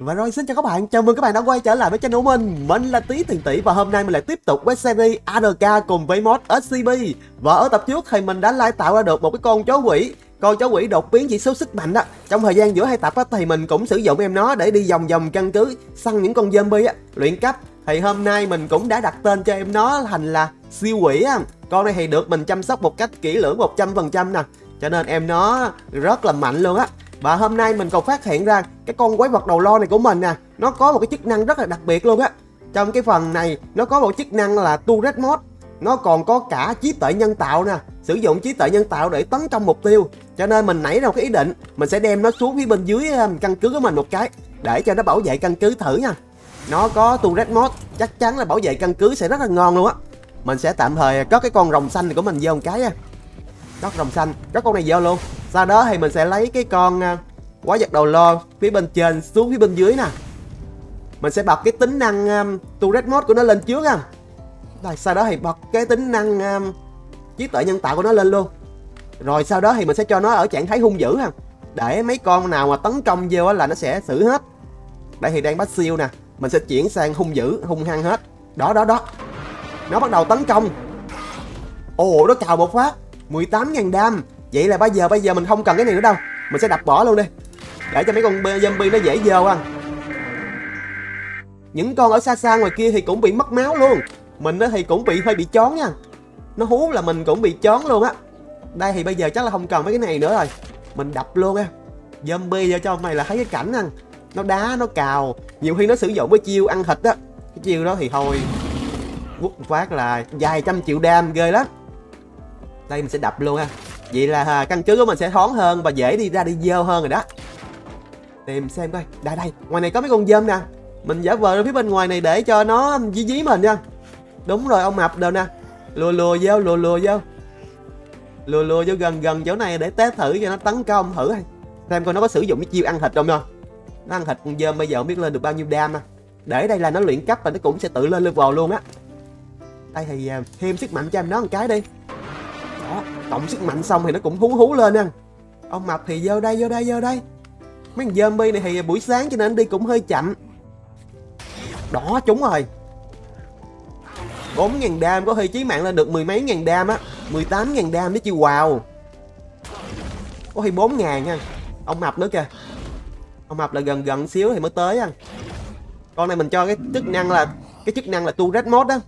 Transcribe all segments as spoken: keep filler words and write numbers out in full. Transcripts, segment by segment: Và rồi xin chào các bạn, chào mừng các bạn đã quay trở lại với channel của mình. Mình là Tý Tiền Tỉ và hôm nay mình lại tiếp tục với series a rờ ca cùng với mod ét xê pê. Và ở tập trước thì mình đã lại tạo ra được một cái con chó quỷ. Con chó quỷ đột biến chỉ số sức mạnh đó. Trong thời gian giữa hai tập á, thì mình cũng sử dụng em nó để đi vòng vòng căn cứ, săn những con zombie á, luyện cấp. Thì hôm nay mình cũng đã đặt tên cho em nó thành là Siêu Quỷ á. Con này thì được mình chăm sóc một cách kỹ lưỡng một trăm phần trăm nè, cho nên em nó rất là mạnh luôn á. Và hôm nay mình còn phát hiện ra cái con quái vật đầu lo này của mình nè, à, nó có một cái chức năng rất là đặc biệt luôn á. Trong cái phần này nó có một chức năng là turret mode. Nó còn có cả trí tuệ nhân tạo nè, sử dụng trí tuệ nhân tạo để tấn công mục tiêu. Cho nên mình nảy ra một cái ý định, mình sẽ đem nó xuống phía bên dưới căn cứ của mình một cái để cho nó bảo vệ căn cứ thử nha. Nó có turret mode, chắc chắn là bảo vệ căn cứ sẽ rất là ngon luôn á. Mình sẽ tạm thời có cái con rồng xanh này của mình vô một cái á. Có rồng xanh, có con này vô luôn. Sau đó thì mình sẽ lấy cái con quái vật đầu lo phía bên trên xuống phía bên dưới nè. Mình sẽ bật cái tính năng um, turret mode của nó lên trước ha. Rồi sau đó thì bật cái tính năng um, trí tuệ nhân tạo của nó lên luôn. Rồi sau đó thì mình sẽ cho nó ở trạng thái hung dữ ha, để mấy con nào mà tấn công vô là nó sẽ xử hết. Đây thì đang bắt siêu nè, mình sẽ chuyển sang hung dữ, hung hăng hết. Đó đó đó. Nó bắt đầu tấn công. Ồ, nó cào một phát mười tám nghìn đam. Vậy là bây giờ bây giờ mình không cần cái này nữa đâu. Mình sẽ đập bỏ luôn đi, để cho mấy con zombie nó dễ dơ ăn. Những con ở xa xa ngoài kia thì cũng bị mất máu luôn. Mình thì cũng bị hơi bị chón nha. Nó hú là mình cũng bị chón luôn á. Đây thì bây giờ chắc là không cần mấy cái này nữa rồi. Mình đập luôn á. Zombie vô cho mày là thấy cái cảnh ăn. Nó đá, nó cào. Nhiều khi nó sử dụng cái chiêu ăn thịt á. Cái chiêu đó thì thôi, quất phát là vài trăm triệu đam, ghê lắm. Đây mình sẽ đập luôn ha. Vậy là căn cứ của mình sẽ thoáng hơn và dễ đi ra đi dơ hơn rồi đó. Tìm xem coi. Đây đây, ngoài này có mấy con dơm nè. Mình giả vờ ra phía bên ngoài này để cho nó dí dí mình nha. Đúng rồi, ông mập đều nè. Lùa lùa vô, lùa lùa vô. Lùa lùa vô gần gần chỗ này để test thử cho nó tấn công thử. Xem coi nó có sử dụng cái chiêu ăn thịt không nha. Nó ăn thịt con dơm bây giờ không biết lên được bao nhiêu đam à. Để đây là nó luyện cấp và nó cũng sẽ tự lên level luôn á. Đây thì thêm sức mạnh cho em nó một cái đi. Đó, cộng sức mạnh xong thì nó cũng hú hú lên nè. Ông mập thì vô đây, vô đây, vô đây. Mấy con zombie này thì buổi sáng cho nên đi cũng hơi chậm. Đó, trúng rồi. Bốn nghìn đam, có khi chí mạng lên được mười mấy ngàn đam á. Mười tám nghìn đam để chiêu wow. Có khi bốn ngàn ha. Ông mập nữa kìa. Ông mập là gần gần xíu thì mới tới ha. Con này mình cho cái chức năng là Cái chức năng là turret mode á,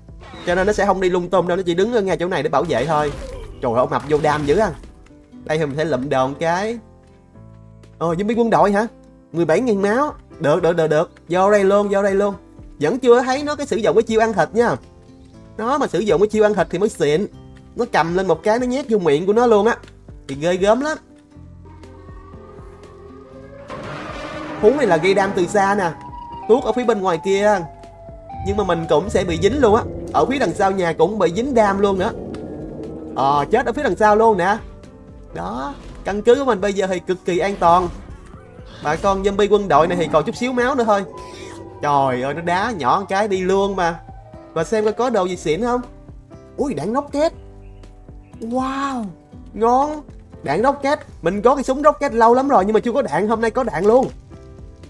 cho nên nó sẽ không đi lung tung đâu, nó chỉ đứng ở ngay chỗ này để bảo vệ thôi. Trời ơi, ông mập vô đam dữ ăn. Đây thì mình sẽ lụm đòn cái. Ờ, nhưng mấy quân đội hả? mười bảy nghìn máu. Được, được, được, được. Vô đây luôn, vô đây luôn. Vẫn chưa thấy nó cái sử dụng cái chiêu ăn thịt nha. Nó mà sử dụng cái chiêu ăn thịt thì mới xịn. Nó cầm lên một cái, nó nhét vô miệng của nó luôn á. Thì ghê gớm lắm. Hú này là gây đam từ xa nè. Tuốt ở phía bên ngoài kia. Nhưng mà mình cũng sẽ bị dính luôn á. Ở phía đằng sau nhà cũng bị dính đam luôn nữa. Ờ, chết ở phía đằng sau luôn nè. Đó, căn cứ của mình bây giờ thì cực kỳ an toàn. Bà con zombie quân đội này thì còn chút xíu máu nữa thôi. Trời ơi, nó đá nhỏ cái đi luôn mà. Và xem coi có đồ gì xịn không. Ui, đạn rocket. Wow, ngon. Đạn rocket, mình có cái súng rocket lâu lắm rồi nhưng mà chưa có đạn, hôm nay có đạn luôn.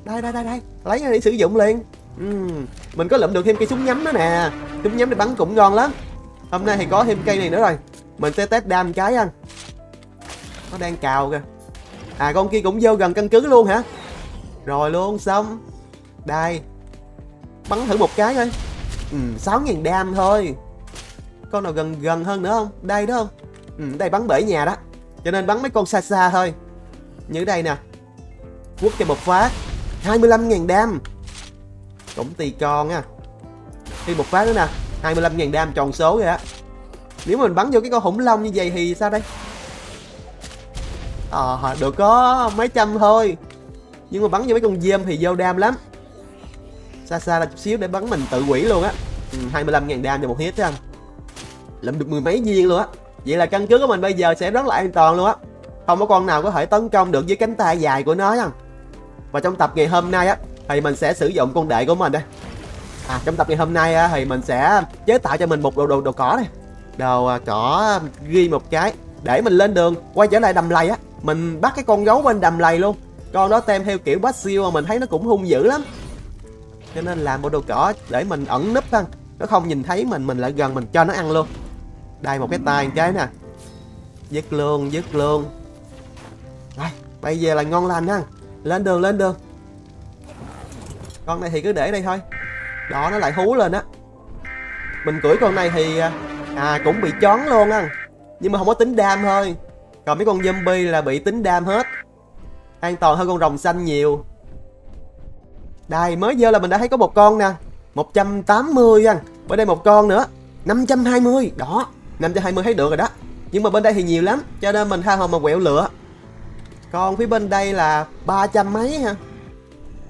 Đây, đây, đây, đây, lấy ra để sử dụng liền. uhm, Mình có lượm được thêm cây súng nhắm đó nè. Súng nhắm để bắn cũng ngon lắm. Hôm nay thì có thêm cây này nữa rồi. Mình sẽ test đam cái ăn. Nó đang cào kìa. À, con kia cũng vô gần căn cứ luôn hả? Rồi luôn, xong. Đây, bắn thử một cái thôi. Ừ, sáu nghìn đam thôi. Con nào gần gần hơn nữa không? Đây đó không? Ừ, đây bắn bể nhà đó. Cho nên bắn mấy con xa xa thôi. Như đây nè. Quất cho một phát hai mươi lăm nghìn đam. Cũng tùy con á. Đi một phát nữa nè, hai mươi lăm nghìn đam tròn số rồi á. Nếu mà mình bắn vô cái con khủng long như vậy thì sao đây? Ờ, được có mấy trăm thôi. Nhưng mà bắn vô mấy con dêm thì vô đam lắm. Xa xa là chút xíu để bắn mình tự quỷ luôn á. ừ, hai mươi lăm nghìn đam cho một hit anh. Lượm được mười mấy viên luôn á. Vậy là căn cứ của mình bây giờ sẽ rất là an toàn luôn á. Không có con nào có thể tấn công được với cánh tay dài của nó nha. Và trong tập ngày hôm nay á, thì mình sẽ sử dụng con đệ của mình đây. À, trong tập ngày hôm nay á, thì mình sẽ chế tạo cho mình một đồ đồ, đồ cỏ này. Đồ cỏ ghi một cái để mình lên đường quay trở lại đầm lầy á. Mình bắt cái con gấu bên đầm lầy luôn. Con đó tem theo kiểu bách siêu mà mình thấy nó cũng hung dữ lắm, cho nên làm bộ đồ cỏ để mình ẩn núp ăn. Nó không nhìn thấy mình, mình lại gần mình cho nó ăn luôn. Đây, một cái tay một cái nè. Dứt luôn, dứt luôn. Đây, bây giờ là ngon lành ăn. Lên đường, lên đường. Con này thì cứ để đây thôi. Đó, nó lại hú lên á. Mình cưỡi con này thì à cũng bị chón luôn á, nhưng mà không có tính đam thôi. Còn mấy con zombie là bị tính đam hết. An toàn hơn con rồng xanh nhiều. Đây, mới giờ là mình đã thấy có một con nè, một trăm tám mươi anh. Bên đây một con nữa, năm trăm hai mươi. Đó, năm trăm hai mươi thấy được rồi đó. Nhưng mà bên đây thì nhiều lắm, cho nên mình tha hồ mà quẹo lựa. Còn phía bên đây là ba trăm mấy ha.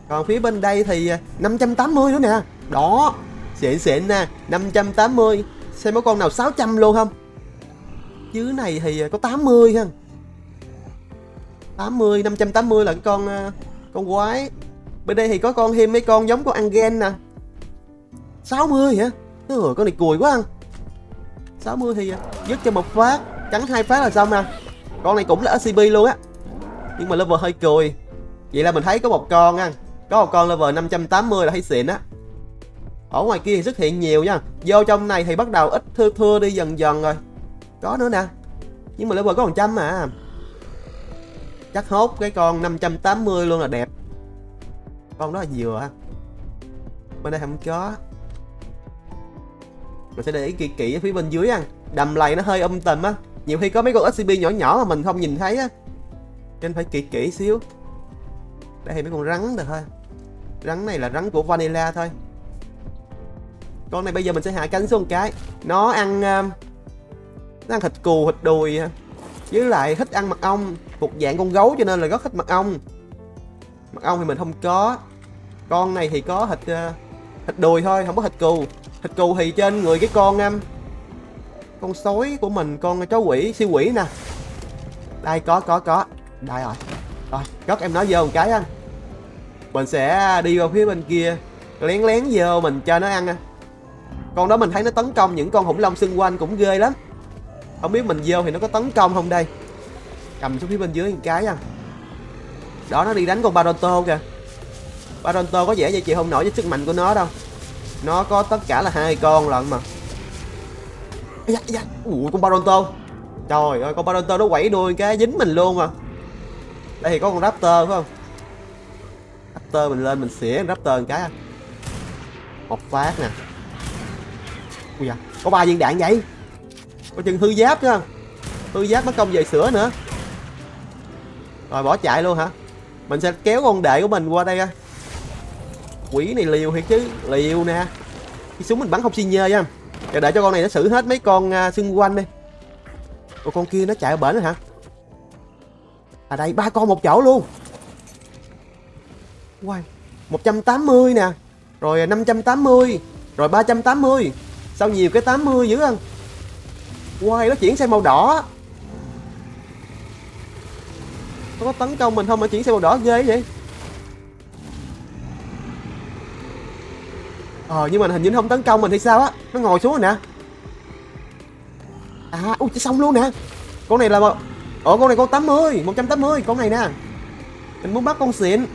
Còn phía bên đây thì năm trăm tám mươi nữa nè. Đó, xịn xịn nè, năm trăm tám mươi. Xem có con nào sáu trăm luôn không. Chứ này thì có tám mươi ha. Tám mươi, năm trăm tám mươi là cái con con quái. Bên đây thì có con thêm mấy con giống con Angen nè. Sáu mươi hả? Ừ, con này cùi quá ăn. Sáu mươi thì dứt cho một phát, cắn hai phát là xong nè. Con này cũng là ét xê pê luôn á, nhưng mà level hơi cùi. Vậy là mình thấy có một con ăn, có một con level năm trăm tám mươi là thấy xịn á. Ở ngoài kia thì xuất hiện nhiều nha. Vô trong này thì bắt đầu ít thưa thưa đi dần dần rồi. Có nữa nè, nhưng mà level có một trăm mà. Chắc hốt cái con năm trăm tám mươi luôn là đẹp. Con đó là dừa ha. Bên đây không có. Mình sẽ để ý kỹ kỹ ở phía bên dưới ăn. Đầm lầy nó hơi um tùm á. Nhiều khi có mấy con ét xê pê nhỏ nhỏ mà mình không nhìn thấy á, nên phải kỹ kỹ xíu. Đây thì mấy con rắn được thôi. Rắn này là rắn của vanilla thôi. Con này bây giờ mình sẽ hạ cánh xuống một cái. Nó ăn Nó ăn thịt cừu, thịt đùi, với lại thích ăn mật ong. Một dạng con gấu cho nên là rất thích mật ong. Mật ong thì mình không có. Con này thì có thịt uh, thịt đùi thôi, không có thịt cừu. Thịt cừu thì trên người cái con um, con sói của mình, con chó quỷ, siêu quỷ nè. Đây có có có. Đây rồi. Rồi, cất em nó vô một cái anh. Mình sẽ đi vào phía bên kia, lén lén vô mình cho nó ăn. Con đó mình thấy nó tấn công những con khủng long xung quanh cũng ghê lắm. Không biết mình vô thì nó có tấn công không đây. Cầm xuống phía bên dưới một cái nha. Đó, nó đi đánh con Baronto kìa. Baronto có vẻ như chị không nổi với sức mạnh của nó đâu. Nó có tất cả là hai con lận mà. Ây da, ây da. Ủa, con Baronto. Trời ơi, con Baronto nó quẩy đuôi cái dính mình luôn mà. Đây thì có con Raptor phải không? Raptor mình lên mình xỉa con Raptor một cái. Một phát nè. Ui da, có ba viên đạn vậy. Có chừng thư giáp chứ không? Thư giáp nó công về sữa nữa. Rồi bỏ chạy luôn hả? Mình sẽ kéo con đệ của mình qua đây. Quỷ này liều thiệt chứ. Liều nè. Cái súng mình bắn không xi nhê nha. Để, để cho con này nó xử hết mấy con xung quanh đi. Ủa, con kia nó chạy ở bển rồi hả? À đây, ba con một chỗ luôn. Wow, một trăm tám mươi nè. Rồi năm trăm tám mươi. Rồi ba trăm tám mươi. Sao nhiều cái tám mươi dữ không? Wow, nó chuyển sang màu đỏ. Nó có tấn công mình không mà chuyển sang màu đỏ ghê vậy. Ờ, nhưng mà hình như nó không tấn công mình thì sao á. Nó ngồi xuống rồi nè. À, ui, xong luôn nè. Con này là... Ủa, con này con tám mươi, một trăm tám mươi, con này nè. Mình muốn bắt con xịn.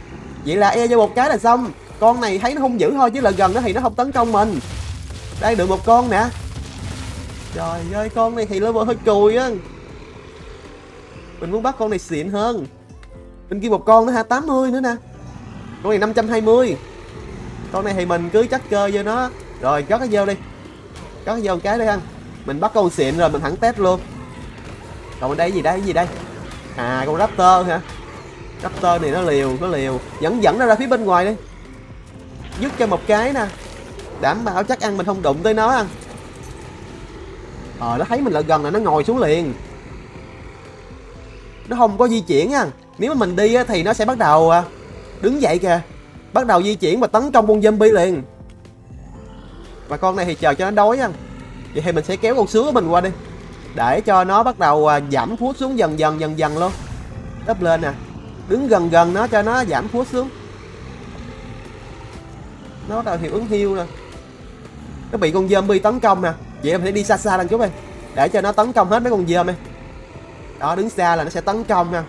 Vậy là e vô một cái là xong. Con này thấy nó không dữ thôi, chứ là gần nó thì nó không tấn công mình. Đây, được một con nè. Trời ơi, con này thì level hơi cùi á. Mình muốn bắt con này xịn hơn. Bên kia một con nữa ha, tám mươi nữa nè. Con này năm trăm hai mươi. Con này thì mình cứ chắc cơ vô nó. Rồi, cất cái vô đi. Cất cái vô một cái đây anh. Mình bắt con xịn rồi, mình thẳng test luôn. Còn bên đây gì đây, gì đây? À, con Raptor hả? Raptor này nó liều, nó liều. Dẫn dẫn nó ra phía bên ngoài đi. Dứt cho một cái nè. Đảm bảo chắc ăn mình không đụng tới nó anh. Ờ, nó thấy mình lại gần là nó ngồi xuống liền. Nó không có di chuyển á. Nếu mà mình đi á, thì nó sẽ bắt đầu đứng dậy kìa. Bắt đầu di chuyển và tấn công con zombie liền. Và con này thì chờ cho nó đói á. Vậy thì mình sẽ kéo con sứa của mình qua đi. Để cho nó bắt đầu giảm phút xuống dần dần dần dần luôn. Đắp lên nè. Đứng gần gần nó cho nó giảm phút xuống. Nó bắt đầu hiệu ứng heal nè. Nó bị con zombie tấn công nè. Vậy em phải đi xa xa đằng chút đi. Để cho nó tấn công hết mấy con dơm em. Đó, đứng xa là nó sẽ tấn công nha.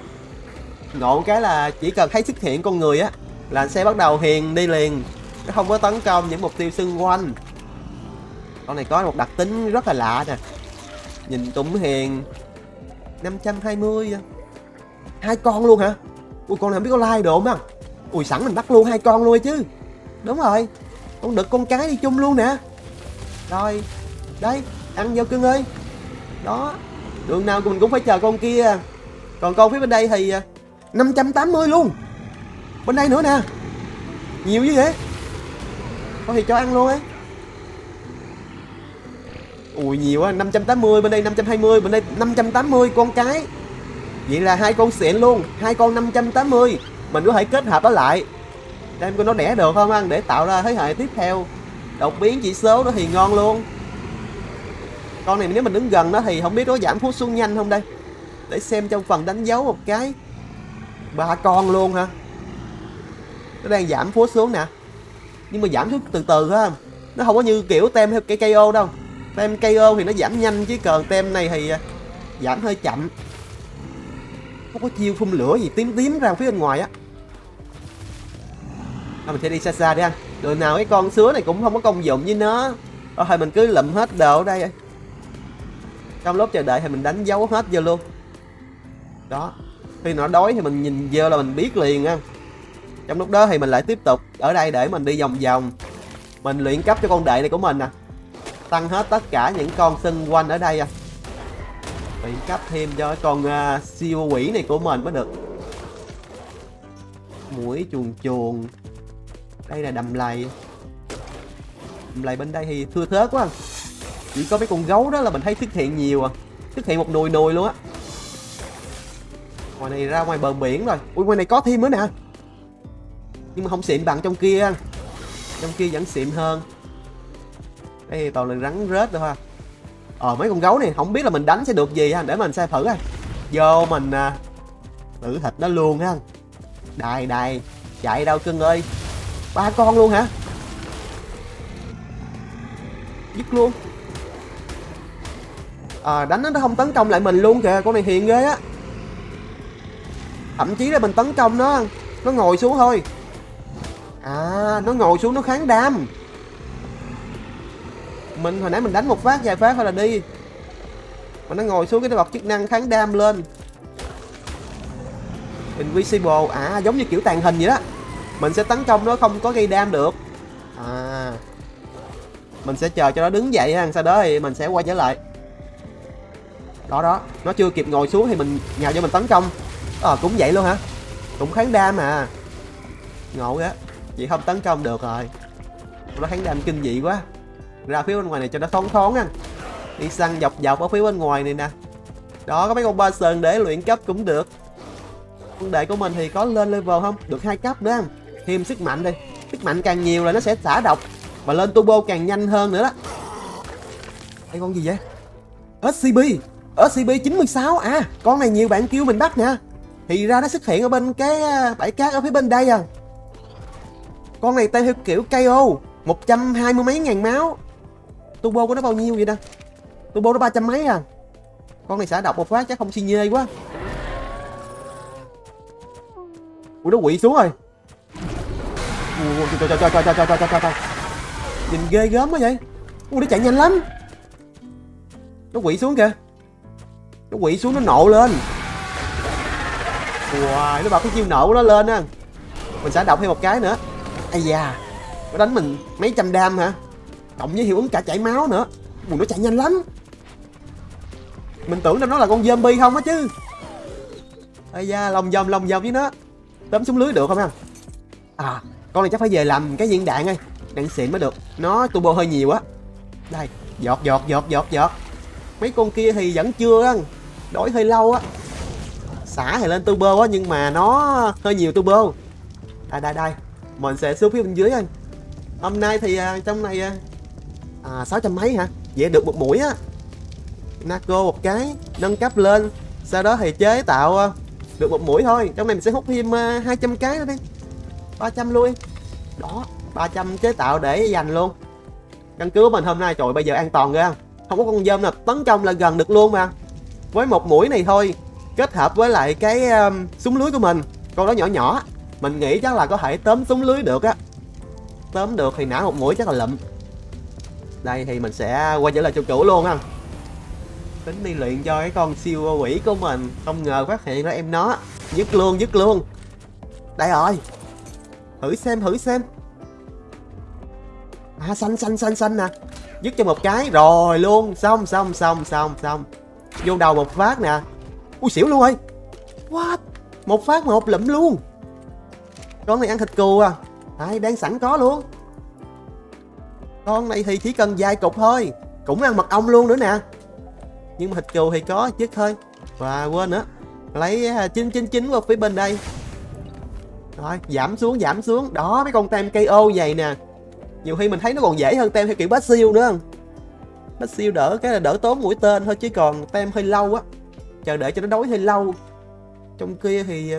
Ngộ cái là chỉ cần thấy xuất hiện con người á là sẽ bắt đầu hiền đi liền, nó không có tấn công những mục tiêu xung quanh. Con này có một đặc tính rất là lạ nè, nhìn cũng hiền. Năm trăm hai mươi hai con luôn hả? Ui con này không biết có like đồ không? Ui sẵn mình bắt luôn hai con luôn chứ. Đúng rồi, con đực con cái đi chung luôn nè. Rồi, đấy, ăn vô cưng ơi. Đó, đường nào mình cũng phải chờ con kia. Còn con phía bên đây thì năm trăm tám mươi luôn. Bên đây nữa nè. Nhiều như vậy. Thôi thì cho ăn luôn ấy. Ui nhiều á, năm trăm tám mươi, bên đây năm trăm hai mươi, bên đây năm trăm tám mươi con cái. Vậy là hai con xịn luôn, hai con năm trăm tám mươi. Mình có thể kết hợp nó lại. Để em coi nó đẻ được không anh, để tạo ra thế hệ tiếp theo. Đột biến chỉ số nó thì ngon luôn. Con này nếu mình đứng gần nó thì không biết nó giảm phút xuống nhanh không đây. Để xem trong phần đánh dấu một cái. Ba con luôn hả? Nó đang giảm phút xuống nè. Nhưng mà giảm xuống từ từ ha. Nó không có như kiểu tem theo cái ca o đâu. Tem ca o thì nó giảm nhanh chứ còn tem này thì giảm hơi chậm. Không có chiêu phun lửa gì tím tím ra phía bên ngoài á. À, mình sẽ đi xa xa đi anh. Đời nào cái con sứa này cũng không có công dụng với nó. Ở thôi mình cứ lụm hết đồ ở đây. Trong lúc chờ đợi thì mình đánh dấu hết vô luôn. Đó, khi nó đói thì mình nhìn vô là mình biết liền á. Trong lúc đó thì mình lại tiếp tục ở đây để mình đi vòng vòng. Mình luyện cấp cho con đệ này của mình nè à. Tăng hết tất cả những con xung quanh ở đây à. Luyện cấp thêm cho cái con uh, siêu quỷ này của mình mới được. Mũi chuồn chuồn. Đây là đầm lầy. Đầm lầy bên đây thì thưa thớt quá. Chỉ có mấy con gấu đó là mình thấy xuất hiện nhiều à. Xuất hiện một nồi nồi luôn á. Ngoài này ra ngoài bờ biển rồi. Ui ngoài này có thêm nữa nè. Nhưng mà không xịn bằng trong kia. Trong kia vẫn xịn hơn. Đây toàn là rắn rết thôi ha. Ờ mấy con gấu này không biết là mình đánh sẽ được gì ha. Để mình xem thử ha. Vô mình à, thử thịt nó luôn ha. Đài đài. Chạy đâu cưng ơi. Ba con luôn hả? Dứt luôn. À, đánh nó không tấn công lại mình luôn kìa. Con này hiền ghê á. Thậm chí là mình tấn công nó, nó ngồi xuống thôi. À nó ngồi xuống nó kháng đam. Mình hồi nãy mình đánh một phát vài phát thôi là đi. Mà nó ngồi xuống cái bật chức năng kháng đam lên. Invisible. À giống như kiểu tàng hình vậy đó. Mình sẽ tấn công nó không có gây đam được. À mình sẽ chờ cho nó đứng dậy ha. Sau đó thì mình sẽ quay trở lại. Đó đó, nó chưa kịp ngồi xuống thì mình nhào cho mình tấn công. Ờ à, cũng vậy luôn hả? Cũng kháng đam mà. Ngộ á, chị không tấn công được rồi. Nó kháng đam kinh dị quá. Ra phía bên ngoài này cho nó thoáng thoáng anh. Đi săn dọc dọc ở phía bên ngoài này nè. Đó có mấy con ba sơn để luyện cấp cũng được. Quân đệ của mình thì có lên level không? Được hai cấp nữa anh. Thêm sức mạnh đi. Sức mạnh càng nhiều là nó sẽ xả độc. Và lên turbo càng nhanh hơn nữa đó. Đây con gì vậy? ét xê pê ét xê pê chín sáu à. Con này nhiều bạn kêu mình bắt nè. Thì ra nó xuất hiện ở bên cái bãi cát ở phía bên đây à. Con này tên theo kiểu ca o, một trăm hai mươi mấy ngàn máu. Turbo của nó bao nhiêu vậy nè? Turbo nó ba trăm mấy à. Con này xả độc một phát chắc không xi nhê quá. Ủa nó quỵ xuống rồi. Trời trời trời trời trời trời. Nhìn ghê gớm quá vậy. Ủa nó chạy nhanh lắm. Nó quỵ xuống kìa. Nó quỵ xuống nó nộ lên. Wow, nó bật cái chiêu nộ của nó lên á. Mình sẽ động thêm một cái nữa. Ây da. Nó đánh mình mấy trăm đam hả? Cộng với hiệu ứng cả chảy máu nữa. Ui, nó chạy nhanh lắm. Mình tưởng là nó là con zombie không á chứ. Ây da, lòng vòng lòng vòng với nó. Tóm xuống lưới được không anh? À, con này chắc phải về làm cái viên đạn ơi. Đạn xịn mới được. Nó turbo hơi nhiều á. Đây, giọt giọt giọt giọt giọt. Mấy con kia thì vẫn chưa á. Đổi hơi lâu á. Xả thì lên turbo á nhưng mà nó hơi nhiều turbo. Đây đây đây. Mình sẽ xuống phía bên dưới anh. Hôm nay thì à, trong này à, à sáu trăm mấy hả? Vậy được một mũi á. Naco một cái, nâng cấp lên. Sau đó thì chế tạo à, được một mũi thôi. Trong này mình sẽ hút thêm à, hai trăm cái nữa đi. ba trăm luôn. Đó, ba trăm chế tạo để dành luôn. Căn cứ của mình hôm nay trời bây giờ an toàn ghê. Không có con dơm nào tấn công là gần được luôn mà. Với một mũi này thôi kết hợp với lại cái um, súng lưới của mình. Con đó nhỏ nhỏ, mình nghĩ chắc là có thể tóm súng lưới được á. Tóm được thì nã một mũi chắc là lụm. Đây thì mình sẽ quay trở lại chỗ cũ luôn ha. Tính đi luyện cho cái con siêu quỷ của mình. Không ngờ phát hiện ra em nó. Dứt luôn, dứt luôn. Đây rồi. Thử xem, thử xem. À, xanh, xanh, xanh, xanh nè. Dứt cho một cái, rồi luôn. Xong, xong, xong, xong, xong. Vô đầu một phát nè. Ui, xỉu luôn ơi. What? Một phát mà một lụm luôn. Con này ăn thịt cừu à. Đấy, đang sẵn có luôn. Con này thì chỉ cần vài cục thôi. Cũng ăn mật ong luôn nữa nè. Nhưng mà thịt cừu thì có chứ thôi. Và quên nữa, lấy chín chín chín vào phía bên đây. Rồi, giảm xuống, giảm xuống. Đó, mấy con tem ca o vậy nè. Nhiều khi mình thấy nó còn dễ hơn tem theo kiểu bát siêu nữa không? Bát siêu đỡ cái là đỡ tốn mũi tên thôi, chứ còn tem hơi lâu á. Chờ để cho nó đói hơi lâu. Trong kia thì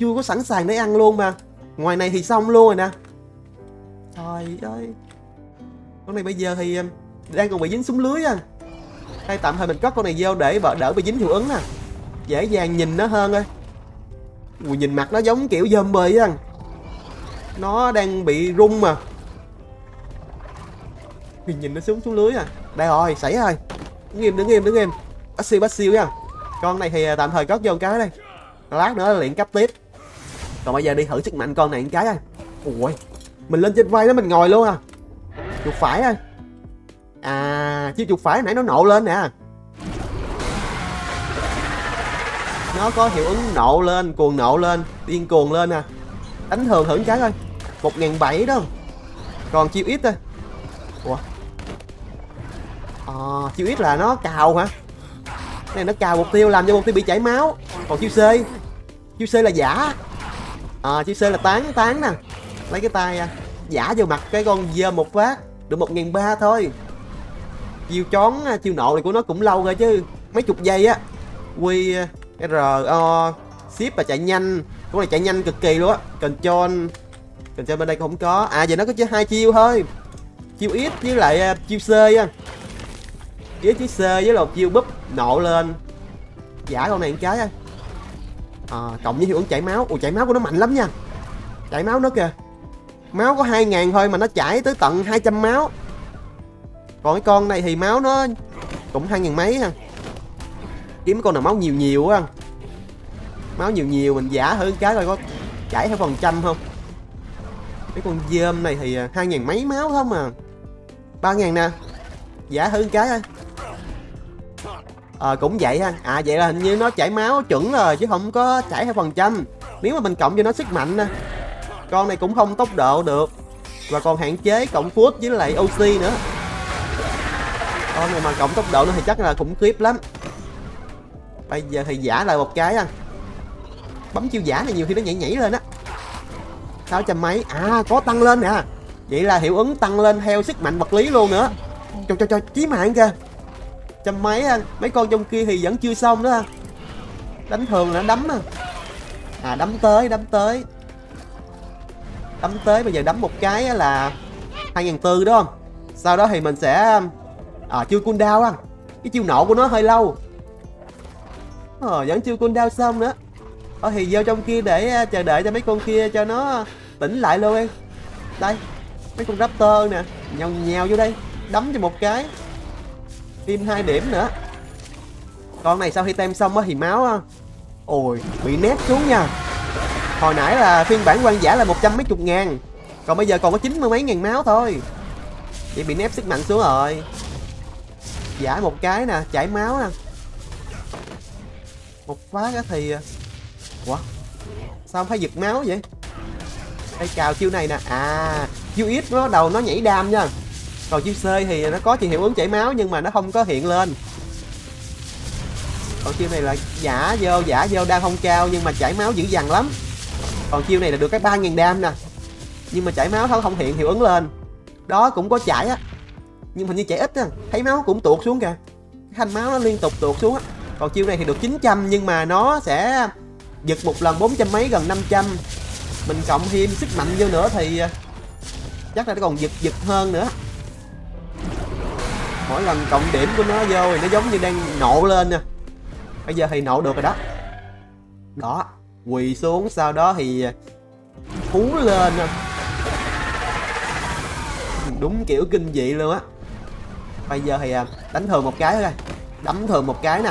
chưa có sẵn sàng để ăn luôn mà. Ngoài này thì xong luôn rồi nè. Trời ơi. Con này bây giờ thì đang còn bị dính súng lưới á. Hay tạm thời mình cất con này vô để đỡ bị dính hiệu ứng nè. Dễ dàng nhìn nó hơn thôi. Ui, nhìn mặt nó giống kiểu zombie á. Nó đang bị rung mà. Mình nhìn nó xuống xuống lưới à. Đây rồi, xảy rồi. Đứng im, đứng im, đứng im. Bác siêu, bác siêu nha. Con này thì tạm thời cất vô cái đây. Lát nữa luyện cấp tiếp. Còn bây giờ đi thử sức mạnh con này một cái à. Ui, mình lên trên vai đó mình ngồi luôn à. Chuột phải à. À, chiếc chuột phải nãy nó nộ lên nè. Nó có hiệu ứng nộ lên, cuồng nộ lên, điên cuồng lên nè. Đánh thường thử cái thôi. một ngàn bảy trăm đó. Còn chiêu ít thôi. Ủa. À, chiêu ít là nó cào hả? Cái này nó cào mục tiêu làm cho mục tiêu bị chảy máu. Còn chiêu C. Chiêu C là giả. À, chiêu C là tán, tán nè. Lấy cái tay à. Giả vô mặt cái con dơ một phát. Được một ngàn ba trăm thôi. Chiêu chón, chiêu nộ này của nó cũng lâu rồi chứ. Mấy chục giây á. Quy... rờ o ship là chạy nhanh. Con này chạy nhanh cực kỳ luôn á. Control Control bên đây cũng không có. À vậy nó có chơi hai chiêu thôi. Chiêu ít với lại uh, chiêu C á. Với chiêu C với là chiêu búp nộ lên. Giả con này một cái á. À, cộng với hiệu ứng chảy máu. Ủa chảy máu của nó mạnh lắm nha. Chảy máu nó kìa. Máu có hai ngàn thôi mà nó chảy tới tận hai trăm máu. Còn cái con này thì máu nó cũng hai ngàn mấy ha. Kiếm con nào máu nhiều nhiều á. Máu nhiều nhiều mình giả hơn cái rồi có chảy theo phần trăm không. Cái con dơm này thì hai ngàn mấy máu không à. Ba ngàn nè. Giả hơn cái thôi. Ờ à, cũng vậy ha. À vậy là hình như nó chảy máu chuẩn rồi chứ không có chảy theo phần trăm. Nếu mà mình cộng cho nó sức mạnh nè. Con này cũng không tốc độ được. Và còn hạn chế cộng food với lại oxy nữa. Con này mà cộng tốc độ nữa thì chắc là khủng khiếp lắm. Bây giờ thì giả lại một cái à. Bấm chiêu giả này nhiều khi nó nhảy nhảy lên á. Sáu trăm mấy. À có tăng lên nè. Vậy là hiệu ứng tăng lên theo sức mạnh vật lý luôn nữa. Trời trời trời, chí mạng kìa. Trăm mấy ha. Mấy con trong kia thì vẫn chưa xong nữa ha. Đánh thường là đấm à. À đấm tới, đấm tới. Đấm tới bây giờ đấm một cái là hai ngàn bốn trăm đúng không. Sau đó thì mình sẽ à, chưa cooldown á. Cái chiêu nổ của nó hơi lâu. Ờ, vẫn chưa cooldown xong nữa. Ờ thì vô trong kia để chờ đợi cho mấy con kia cho nó tỉnh lại luôn em. Đây, mấy con raptor nè, nhào nhào vô đây, đấm cho một cái. Thêm hai điểm nữa. Con này sau khi tem xong á thì máu. Ôi, bị nét xuống nha. Hồi nãy là phiên bản quan giả là một trăm mấy chục ngàn. Còn bây giờ còn có chín mươi mấy ngàn máu thôi. Vậy bị nép sức mạnh xuống rồi. Giả một cái nè, chảy máu nè. Một phát á thì... Ủa? Sao không phải giật máu vậy? Đây cào chiêu này nè. À, chiêu ít nó đầu nó nhảy đam nha. Còn chiêu C thì nó có chiều hiệu ứng chảy máu nhưng mà nó không có hiện lên. Còn chiêu này là giả vô, giả vô đam không cao nhưng mà chảy máu dữ dằn lắm. Còn chiêu này là được cái ba ngàn đam nè. Nhưng mà chảy máu không hiện hiệu ứng lên. Đó cũng có chảy á. Nhưng hình như chảy ít á. Thấy máu cũng tuột xuống kìa. Thanh máu nó liên tục tuột xuống á. Còn chiêu này thì được chín trăm nhưng mà nó sẽ giật một lần bốn trăm mấy gần năm trăm. Mình cộng thêm sức mạnh vô nữa thì chắc là nó còn giật giật hơn nữa. Mỗi lần cộng điểm của nó vô thì nó giống như đang nộ lên nè. Bây giờ thì nộ được rồi đó. Đó, quỳ xuống sau đó thì hú lên. Đúng kiểu kinh dị luôn á. Bây giờ thì đánh thường một cái thôi, đấm thường một cái nè,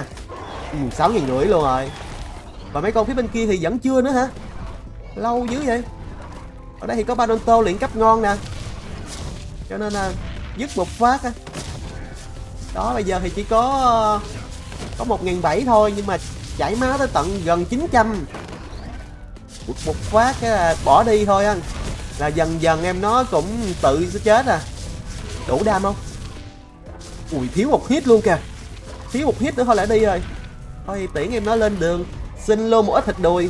sáu nghìn rưỡi luôn rồi. Và mấy con phía bên kia thì vẫn chưa nữa hả? Lâu dữ vậy. Ở đây thì có Badonto luyện cấp ngon nè, cho nên là dứt một phát á. Đó, bây giờ thì chỉ có có một nghìn bảy trăm thôi, nhưng mà chảy máu tới tận gần chín trăm. Một phát cái bỏ đi thôi anh, là dần dần em nó cũng tự sẽ chết à. Đủ đam không? Ui, thiếu một hit luôn kìa. Thiếu một hit nữa thôi là đi rồi. Thôi tiễn em nó lên đường, xin luôn một ít thịt đùi.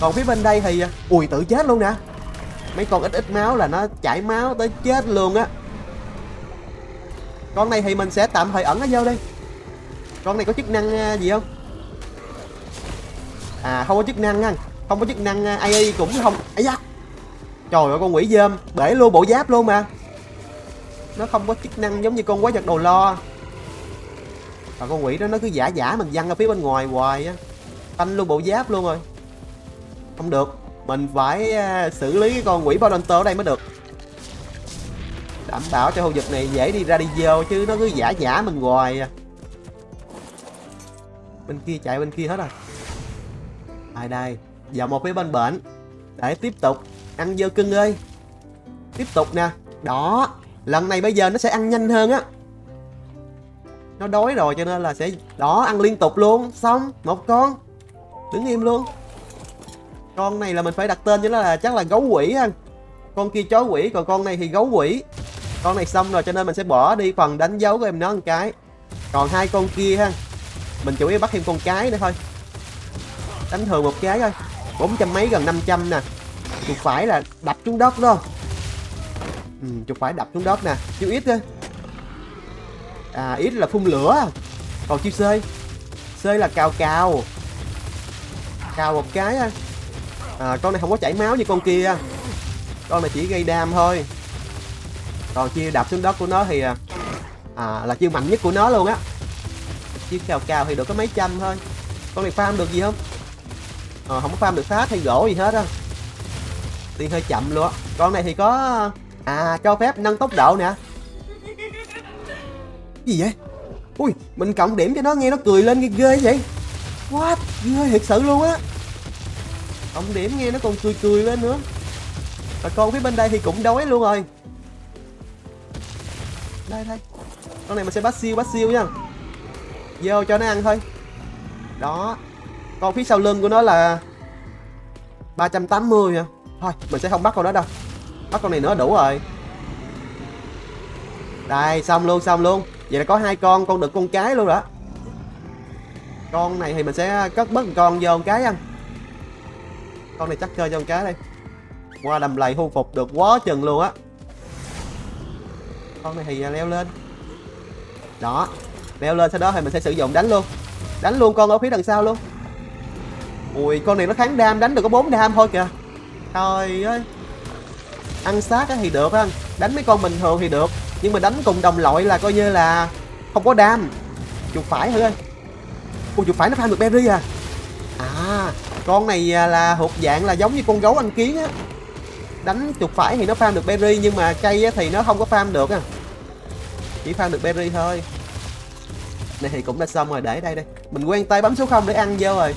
Còn phía bên đây thì ui tự chết luôn nè. Mấy con ít ít máu là nó chảy máu tới chết luôn á. Con này thì mình sẽ tạm thời ẩn nó vô đi. Con này có chức năng gì không? À không có chức năng anh. Không có chức năng a i cũng không. Ây da. Trời ơi con quỷ dơm, bể luôn bộ giáp luôn mà. Nó không có chức năng giống như con quái vật đầu lo. Và con quỷ đó nó cứ giả giả mình văng ra phía bên ngoài hoài á. Tanh luôn bộ giáp luôn rồi. Không được, mình phải xử lý cái con quỷ Badonto ở đây mới được. Đảm bảo cho khu vực này dễ đi ra đi vô, chứ nó cứ giả giả mình hoài à. Bên kia chạy bên kia hết rồi. Ai đây, vào một phía bên bệnh để tiếp tục ăn dơ cưng ơi. Tiếp tục nè. Đó, lần này bây giờ nó sẽ ăn nhanh hơn á. Nó đói rồi cho nên là sẽ đó, ăn liên tục luôn. Xong, một con. Đứng im luôn. Con này là mình phải đặt tên cho nó là chắc là gấu quỷ anh. Con kia chó quỷ, còn con này thì gấu quỷ. Con này xong rồi cho nên mình sẽ bỏ đi phần đánh dấu của em nó một cái. Còn hai con kia ha, mình chủ yếu bắt thêm con cái nữa thôi. Đánh thường một cái thôi. Bốn trăm mấy gần năm trăm nè. Chụp phải là đập xuống đất đó. Ừ, chụp phải đập xuống đất nè. Chiêu ít thôi. À ít là phun lửa. Còn chiêu C, C là cào cào. Cào một cái. À, con này không có chảy máu như con kia. Con này chỉ gây đam thôi. Còn chiêu đập xuống đất của nó thì à, là chiêu mạnh nhất của nó luôn á. Chiêu cào cào thì được có mấy trăm thôi. Con này farm được gì không? À, không có farm được phát hay gỗ gì hết á. Đi hơi chậm luôn á. Con này thì có à cho phép nâng tốc độ nè. Gì vậy? Ui, mình cộng điểm cho nó nghe nó cười lên nghe ghê vậy. What? Ghê thiệt sự luôn á. Cộng điểm nghe nó còn cười cười lên nữa. Và con phía bên đây thì cũng đói luôn rồi. Đây đây. Con này mình sẽ bắt siêu bắt siêu nha. Vô cho nó ăn thôi. Đó. Con phía sau lưng của nó là ba trăm tám mươi hả? Thôi mình sẽ không bắt con đó đâu. Bắt con này nữa đủ rồi. Đây xong luôn xong luôn. Vậy là có hai con, con được con cái luôn đó. Con này thì mình sẽ cất bớt con vô một cái anh. Con này chắc chơi cho con cái đây. Qua đầm lầy thu phục được quá chừng luôn á. Con này thì leo lên. Đó, leo lên sau đó thì mình sẽ sử dụng đánh luôn. Đánh luôn con ở phía đằng sau luôn. Ui con này nó kháng đam, đánh được có bốn đam thôi kìa. Trời ơi. Ăn xác thì được á. Đánh mấy con bình thường thì được, nhưng mà đánh cùng đồng loại là coi như là không có đam. Chuột phải thôi ơi. Ui chuột phải nó farm được berry à. À con này là thuộc dạng là giống như con gấu anh kiến á. Đánh chuột phải thì nó farm được berry, nhưng mà cây thì nó không có farm được à. Chỉ farm được berry thôi. Này thì cũng đã xong rồi, để đây đây. Mình quen tay bấm số không để ăn vô rồi.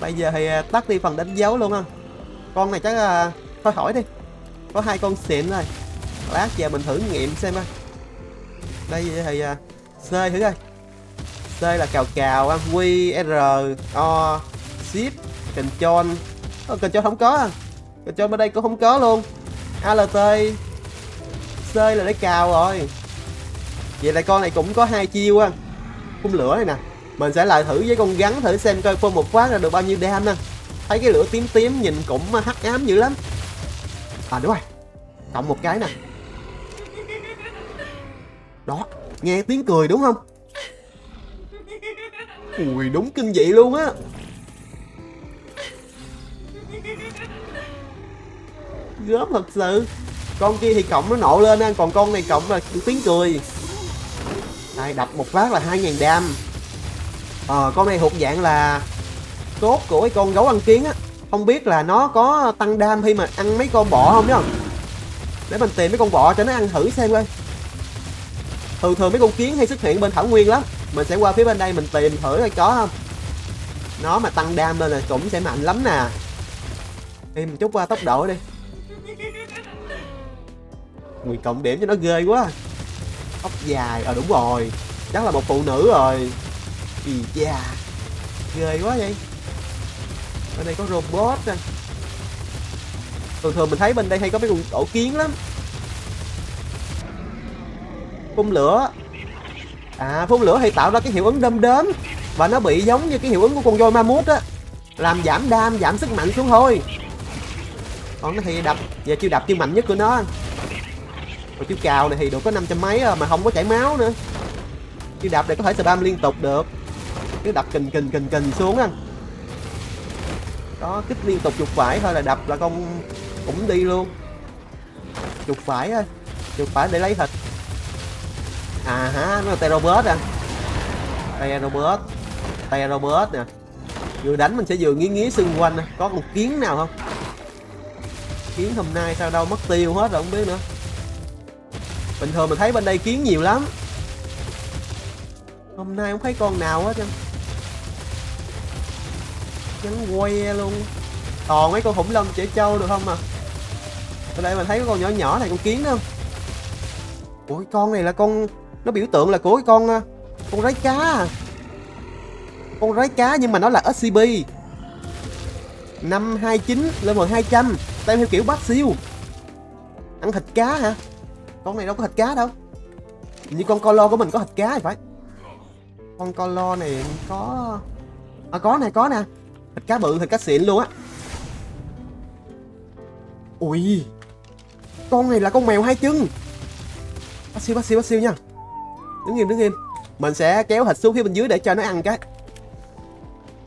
Bây giờ thì tắt đi phần đánh dấu luôn ha. Con này chắc là thôi hỏi đi. Có hai con xịn rồi. Lát giờ mình thử nghiệm xem coi. Đây thì C thử coi. C là cào cào, Q, R, O, Shift, Control. Ờ, Control không có. Control bên đây cũng không có luôn. a lờ tê. C là để cào rồi. Vậy là con này cũng có hai chiêu á. Phun lửa này nè. Mình sẽ lại thử với con gắn thử xem coi phun một phát là được bao nhiêu đam nè. Thấy cái lửa tím tím nhìn cũng hắc ám dữ lắm. À đúng rồi. Cộng một cái nè. Đó, nghe tiếng cười đúng không? Ui đúng kinh dị luôn á. Gớm thật sự. Con kia thì cộng nó nổ lên á, còn con này cộng là tiếng cười. Đây đập một phát là hai nghìn đam. Ờ con này thuộc dạng là cốt của cái con gấu ăn kiến á. Không biết là nó có tăng đam khi mà ăn mấy con bọ không, đúng không? Để mình tìm mấy con bọ cho nó ăn thử xem coi. Thường thường mấy con kiến hay xuất hiện bên thảo nguyên lắm. Mình sẽ qua phía bên đây mình tìm thử coi có không. Nó mà tăng đam lên là cũng sẽ mạnh lắm nè. Thì mình chút qua tốc độ đi. Người cộng điểm cho nó ghê quá. Tóc dài, ờ à, đúng rồi. Chắc là một phụ nữ rồi. Ý da, ghê quá vậy. Bên đây có robot nè. Thường thường mình thấy bên đây hay có mấy con ổ kiến lắm. Phun lửa. À, phun lửa hay tạo ra cái hiệu ứng đâm đớm. Và nó bị giống như cái hiệu ứng của con voi ma mút á. Làm giảm đam, giảm sức mạnh xuống thôi. Còn nó thì đập, giờ chiêu đập chiêu mạnh nhất của nó. Còn chiêu cào này thì được có năm trăm mấy mà không có chảy máu nữa. Chiêu đập này có thể spam liên tục được. Cứ đập kình kình kình kình xuống anh. Đó, kích liên tục chuột phải thôi là đập là con cũng đi luôn. Chuột phải á, chuột phải để lấy thịt. À hả, nó là tay robot à. Tay robot, tay robot nè. Vừa đánh mình sẽ vừa nghĩ nghĩ xung quanh nè. Có một kiến nào không? Kiến hôm nay sao đâu mất tiêu hết rồi không biết nữa. Bình thường mình thấy bên đây kiến nhiều lắm. Hôm nay không thấy con nào hết trơn. Trắng que luôn. Toàn mấy con khủng long chảy trâu được không à. Bên đây mình thấy con nhỏ nhỏ này, con kiến đó không? Ủa cái con này là con... Nó biểu tượng là của cái con... Con rái cá à. Con rái cá nhưng mà nó là ét xê pê năm hai chín, level hai trăm. Tên theo kiểu bát siêu. Ăn thịt cá hả? Con này đâu có thịt cá đâu. Như con colo của mình có thịt cá thì phải. Con colo này có... À có nè, có nè. Thịt cá bự, thịt cá xịn luôn á. Ui, con này là con mèo hai chân. Bác siêu, bác siêu, bác siêu nha. Đứng im, đứng im. Mình sẽ kéo thịt xuống phía bên dưới để cho nó ăn cái.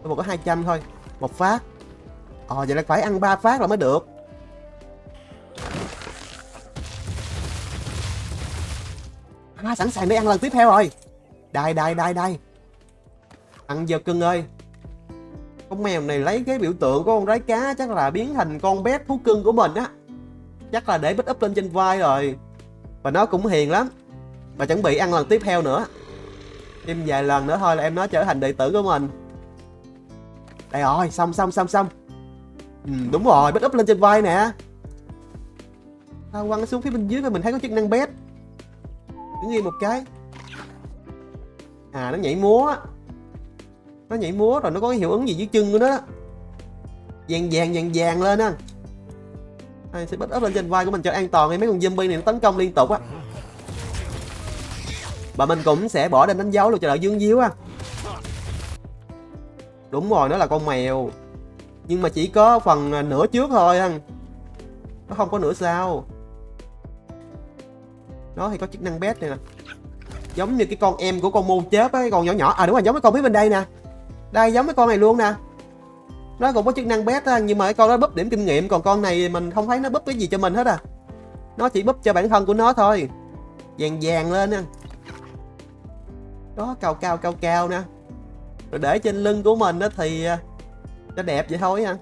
Tôi còn có hai trăm thôi. Một phát. Ờ, vậy là phải ăn ba phát là mới được. À, sẵn sàng để ăn lần tiếp theo rồi. Đây, đây, đây, đây. Ăn giờ cưng ơi. Con mèo này lấy cái biểu tượng của con rái cá chắc là biến thành con bé thú cưng của mình á. Chắc là để bích úp lên trên vai rồi. Và nó cũng hiền lắm. Và chuẩn bị ăn lần tiếp theo nữa. Thêm vài lần nữa thôi là em nó trở thành đệ tử của mình. Đây rồi, xong xong xong xong. Ừ, đúng rồi, bích úp lên trên vai nè. Tao quăng xuống phía bên dưới và mình thấy có chức năng bét. Đứng yên một cái. À, nó nhảy múa. Nó nhảy múa rồi nó có cái hiệu ứng gì dưới chân của nó đó. Vàng vàng vàng vàng lên á. Anh sẽ bắt ấp lên trên vai của mình cho an toàn hay mấy con zombie này nó tấn công liên tục á. Và mình cũng sẽ bỏ đem đánh dấu luôn cho đỡ dương díu á. Đúng rồi, nó là con mèo. Nhưng mà chỉ có phần nửa trước thôi anh. Nó không có nửa sau. Nó thì có chức năng bét này nè. Giống như cái con em của con mô chớp á, cái con nhỏ nhỏ. À đúng rồi, giống cái con phía bên đây nè. Đây giống cái con này luôn nè. Nó cũng có chức năng bét á, nhưng mà cái con đó búp điểm kinh nghiệm. Còn con này mình không thấy nó búp cái gì cho mình hết à. Nó chỉ búp cho bản thân của nó thôi. Vàng vàng lên nè. Đó, cao cao cao cao nè. Rồi để trên lưng của mình á thì nó đẹp vậy thôi ha.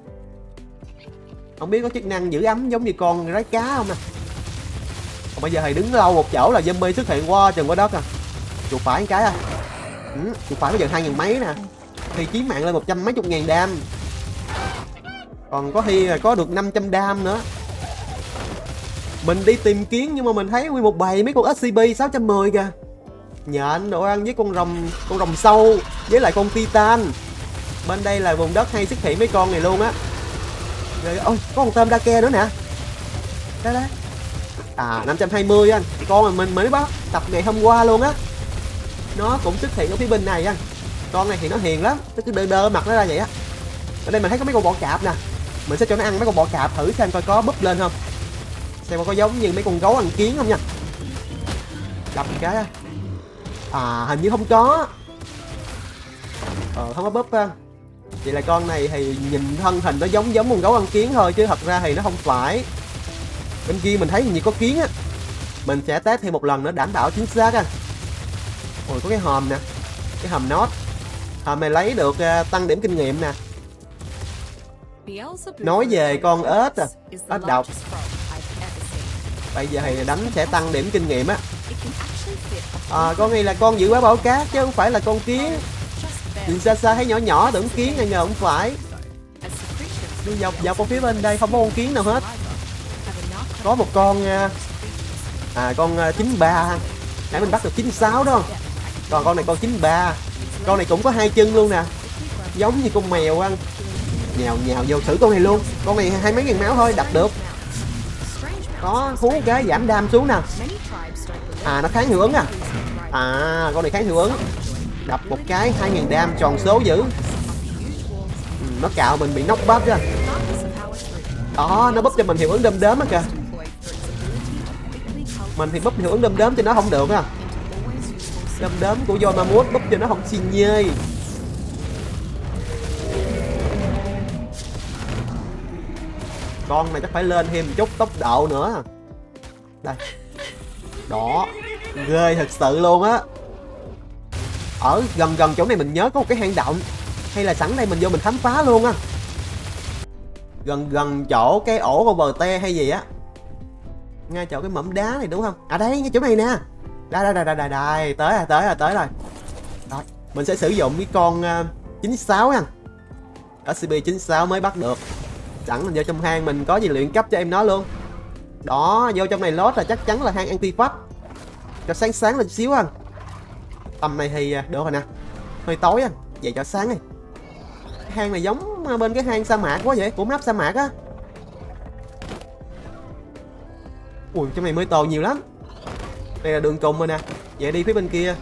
Không biết có chức năng giữ ấm giống như con rái cá không nè. Còn bây giờ thì đứng lâu một chỗ là zombie xuất hiện qua chừng qua đất à. Chuột phải một cái à. Ừ, chuột phải bây giờ hai ngàn mấy nè. Thì chí mạng lên một trăm mấy chục ngàn đam. Còn có khi là có được năm trăm đam nữa. Mình đi tìm kiến nhưng mà mình thấy nguyên một bầy mấy con ét xê pê sáu trăm mười kìa. Nhện đồ ăn với con rồng, con rồng sâu với lại con titan. Bên đây là vùng đất hay xuất hiện mấy con này luôn á. Rồi, ôi, có con tôm đa ke nữa nè. Đó đó. À, năm trăm hai mươi anh. Con mà mình mới bắt tập ngày hôm qua luôn á. Nó cũng xuất hiện ở phía bên này anh. Con này thì nó hiền lắm, nó cứ đơ đơ mặt nó ra vậy á. Ở đây mình thấy có mấy con bọ cạp nè. Mình sẽ cho nó ăn mấy con bọ cạp thử xem coi có búp lên không. Xem coi có giống như mấy con gấu ăn kiến không nha. Đập cái á. À hình như không có. Ờ không có búp ha. Vậy là con này thì nhìn thân hình nó giống giống con gấu ăn kiến thôi. Chứ thật ra thì nó không phải. Bên kia mình thấy hình như có kiến á. Mình sẽ test thêm một lần nữa đảm bảo chính xác á. Ôi có cái hòm nè. Cái hòm nốt. Hòm này lấy được uh, tăng điểm kinh nghiệm nè. Nói về con ếch à, ếch độc. Bây giờ thì đánh sẽ tăng điểm kinh nghiệm á. À, con này là con giữ quá bảo cát chứ không phải là con kiến. Nhìn xa xa thấy nhỏ nhỏ tưởng kiến này, nhờ không phải. Đi dọc dọc qua phía bên đây không có con kiến nào hết. Có một con à, con chín ba. Nãy mình bắt được chín sáu đó. Còn con này con chín ba. Con này cũng có hai chân luôn nè. Giống như con mèo ăn. Nhào nhào vô thử con này luôn. Con này hai mấy ngàn máu thôi, đập được. Có hú cái giảm đam xuống nè. À, nó kháng hiệu ứng à. À, con này kháng hiệu ứng. Đập một cái hai ngàn đam tròn số dữ. Ừ, nó cạo mình bị knock buff ra. Đó, nó búp cho mình hiệu ứng đâm đớm á kìa. Mình thì búp hiệu ứng đâm đớm cho nó không được á. Đâm đớm của Yonamut búp cho nó không xì nhê. Con này chắc phải lên thêm một chút tốc độ nữa. Đây. Đó. Ghê thật sự luôn á. Ở gần gần chỗ này mình nhớ có một cái hang động. Hay là sẵn đây mình vô mình khám phá luôn á. Gần gần chỗ cái ổ của bờ te hay gì á. Ngay chỗ cái mỏm đá này đúng không? À đây, ngay chỗ này nè. Đây, đây, đây, đây, đây. Tới rồi, tới rồi, tới rồi. Đó. Mình sẽ sử dụng cái con chín sáu nha. ét xê pê chín sáu mới bắt được. Sẵn mình vô trong hang mình có gì luyện cấp cho em nó luôn. Đó, vô trong này lót là chắc chắn là hang anti-fact. Cho sáng sáng lên xíu anh. Tầm này thì được rồi nè. Hơi tối anh, vậy cho sáng đi. Hang này giống bên cái hang sa mạc quá vậy, của map sa mạc á. Ui, trong này mới tồn nhiều lắm. Đây là đường cùng rồi nè. Vậy đi phía bên kia.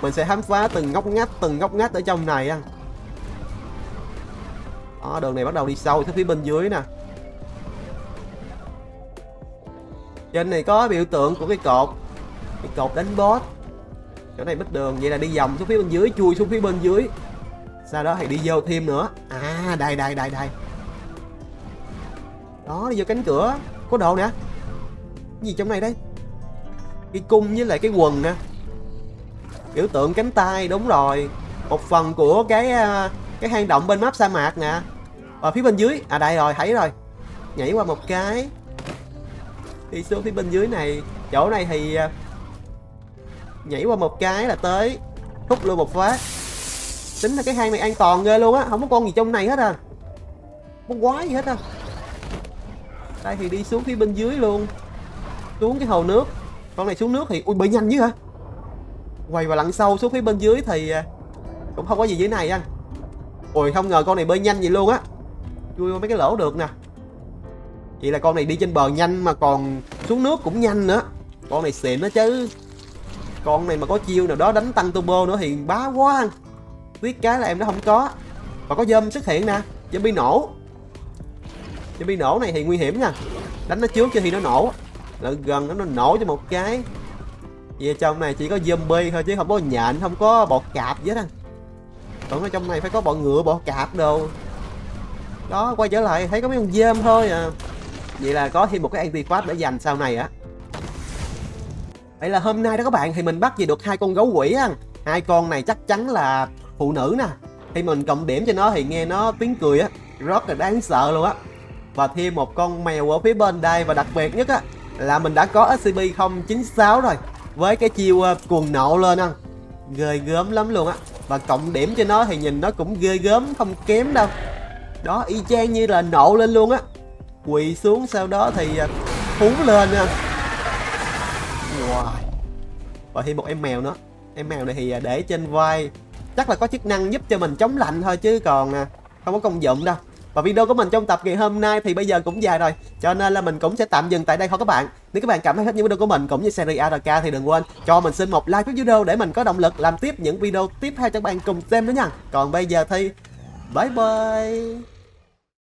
Mình sẽ khám phá từng ngóc ngách, từng ngóc ngách ở trong này anh. Đó, đường này bắt đầu đi sâu tới phía bên dưới nè. Trên này có biểu tượng của cái cột. Cái cột đánh boss. Chỗ này bích đường, vậy là đi vòng xuống phía bên dưới, chui xuống phía bên dưới. Sau đó thì đi vô thêm nữa. À, đây, đây, đây, đây. Đó, đi vô cánh cửa. Có đồ nè. Cái gì trong này đây? Cái cung với lại cái quần nè. Biểu tượng cánh tay, đúng rồi. Một phần của cái... cái hang động bên map sa mạc nè. Ở phía bên dưới, à đây rồi, thấy rồi. Nhảy qua một cái. Đi xuống phía bên dưới này. Chỗ này thì nhảy qua một cái là tới. Hút luôn một phát. Tính là cái hang này an toàn ghê luôn á. Không có con gì trong này hết à. Không có quái gì hết à. Đây thì đi xuống phía bên dưới luôn. Xuống cái hồ nước. Con này xuống nước thì... Ui, bị nhanh dữ hả. Quay vào lặn sâu xuống phía bên dưới thì cũng không có gì dưới này anh. Ôi không ngờ con này bơi nhanh vậy luôn á. Chui qua mấy cái lỗ được nè. Vậy là con này đi trên bờ nhanh mà còn xuống nước cũng nhanh nữa. Con này xịn đó chứ. Con này mà có chiêu nào đó đánh tăng turbo nữa thì bá quá. Tiếc cái là em nó không có. Và có dơm xuất hiện nè. Zombie nổ. Zombie nổ này thì nguy hiểm nha. Đánh nó trước cho thì nó nổ. Lại gần nó, nó nổ cho một cái. Vậy trong này chỉ có zombie thôi chứ không có nhện, không có bọt cạp gì hết á. Tưởng ở trong này phải có bọ ngựa, bọ cạp đồ. Đó, quay trở lại thấy có mấy con dơm thôi à. Vậy là có thêm một cái anti-fact để dành sau này á. Vậy là hôm nay đó các bạn thì mình bắt gì được hai con gấu quỷ á. Hai con này chắc chắn là phụ nữ nè. Thì mình cộng điểm cho nó thì nghe nó tiếng cười á, rất là đáng sợ luôn á. Và thêm một con mèo ở phía bên đây. Và đặc biệt nhất á là mình đã có ét xê pê không chín sáu rồi. Với cái chiêu cuồng nộ lên á. Ghê gớm lắm luôn á. Và cộng điểm cho nó thì nhìn nó cũng ghê gớm không kém đâu. Đó, y chang như là nộ lên luôn á. Quỳ xuống sau đó thì hú lên nè. Wow. Và thêm một em mèo nữa. Em mèo này thì để trên vai. Chắc là có chức năng giúp cho mình chống lạnh thôi chứ còn không có công dụng đâu. Và video của mình trong tập ngày hôm nay thì bây giờ cũng dài rồi. Cho nên là mình cũng sẽ tạm dừng tại đây thôi các bạn. Nếu các bạn cảm thấy thích những video của mình cũng như series a rờ ca thì đừng quên cho mình xin một like với video để mình có động lực làm tiếp những video tiếp theo cho các bạn cùng xem nữa nha. Còn bây giờ thì bye bye.